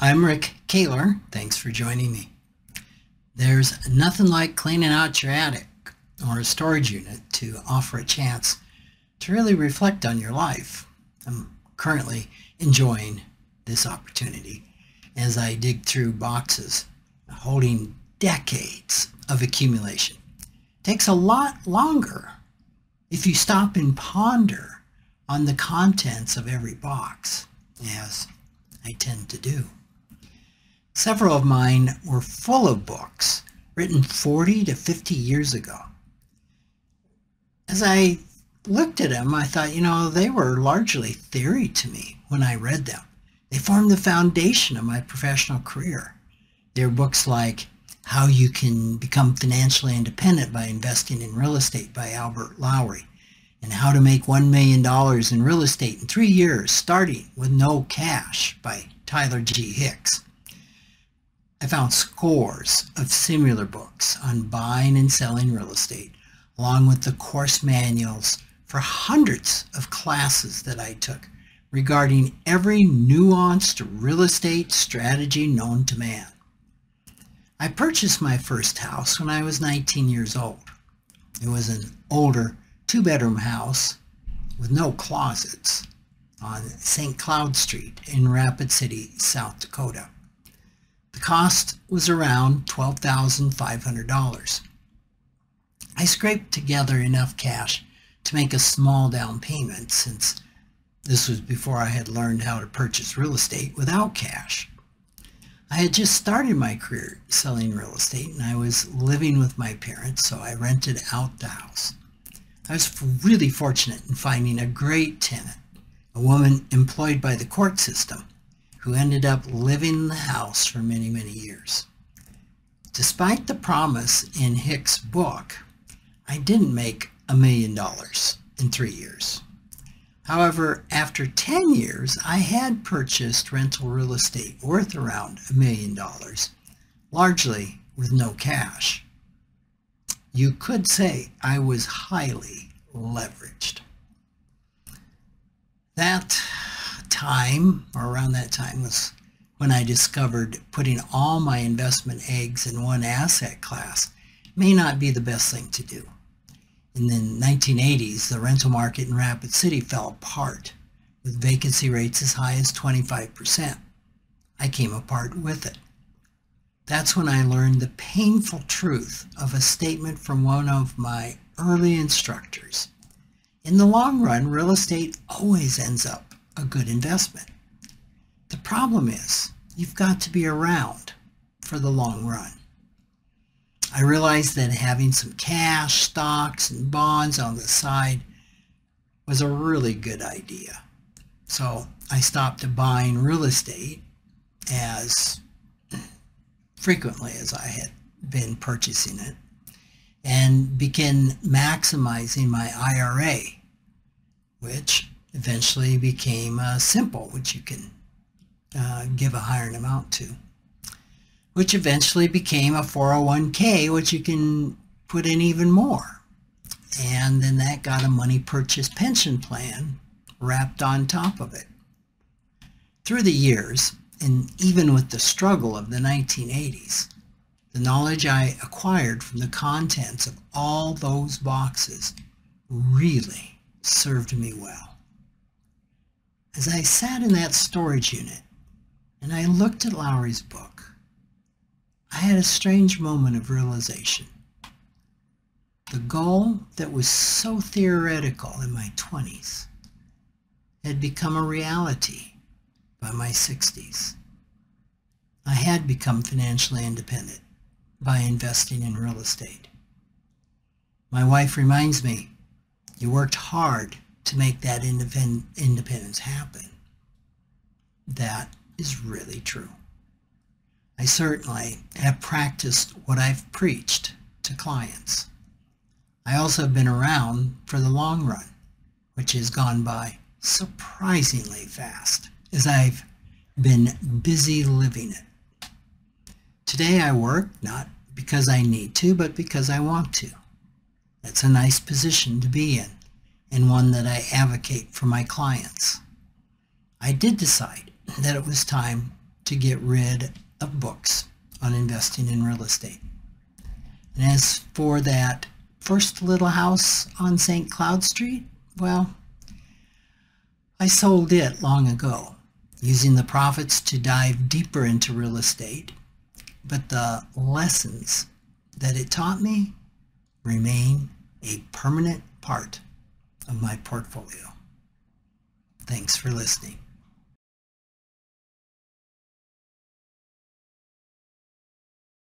I'm Rick Kahler. Thanks for joining me. There's nothing like cleaning out your attic or a storage unit to offer a chance to really reflect on your life. I'm currently enjoying this opportunity as I dig through boxes holding decades of accumulation. It takes a lot longer if you stop and ponder on the contents of every box, as I tend to do. Several of mine were full of books written 40 to 50 years ago. As I looked at them, I thought, you know, they were largely theory to me when I read them. They formed the foundation of my professional career. There are books like How You Can Become Financially Independent by Investing in Real Estate by Albert Lowry, and How to Make $1 Million in Real Estate in 3 years Starting with No Cash by Tyler G. Hicks. I found scores of similar books on buying and selling real estate, along with the course manuals for hundreds of classes that I took regarding every nuanced real estate strategy known to man. I purchased my first house when I was 19 years old. It was an older two-bedroom house with no closets on St. Cloud Street in Rapid City, South Dakota. The cost was around $12,500. I scraped together enough cash to make a small down payment, since this was before I had learned how to purchase real estate without cash. I had just started my career selling real estate, and I was living with my parents, so I rented out the house. I was really fortunate in finding a great tenant, a woman employed by the court system, who ended up living in the house for many, many years. Despite the promise in Hicks' book, I didn't make $1 million in 3 years. However, after 10 years, I had purchased rental real estate worth around $1 million, largely with no cash. You could say I was highly leveraged. That time, or around that time, was when I discovered putting all my investment eggs in one asset class may not be the best thing to do. In the 1980s, the rental market in Rapid City fell apart, with vacancy rates as high as 25%. I came apart with it. That's when I learned the painful truth of a statement from one of my early instructors. In the long run, real estate always ends up a good investment. The problem is, you've got to be around for the long run. I realized that having some cash, stocks, and bonds on the side was a really good idea. So I stopped buying real estate as frequently as I had been purchasing it, and began maximizing my IRA, which eventually became simple, which you can give a higher amount to, which eventually became a 401k, which you can put in even more. And then that got a money purchase pension plan wrapped on top of it. Through the years, and even with the struggle of the 1980s, the knowledge I acquired from the contents of all those boxes really served me well. As I sat in that storage unit and I looked at Lowry's book, I had a strange moment of realization. The goal that was so theoretical in my 20s had become a reality by my 60s. I had become financially independent by investing in real estate. My wife reminds me, you worked hard to make that independence happen. That is really true. I certainly have practiced what I've preached to clients. I also have been around for the long run, which has gone by surprisingly fast, as I've been busy living it. Today I work not because I need to, but because I want to. That's a nice position to be in, and one that I advocate for my clients. I did decide that it was time to get rid of books on investing in real estate. And as for that first little house on St. Cloud Street, well, I sold it long ago, using the profits to dive deeper into real estate, but the lessons that it taught me remain a permanent part of my portfolio. Thanks for listening.